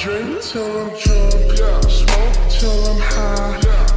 Drink till I'm drunk, yeah. Smoke till I'm high, yeah.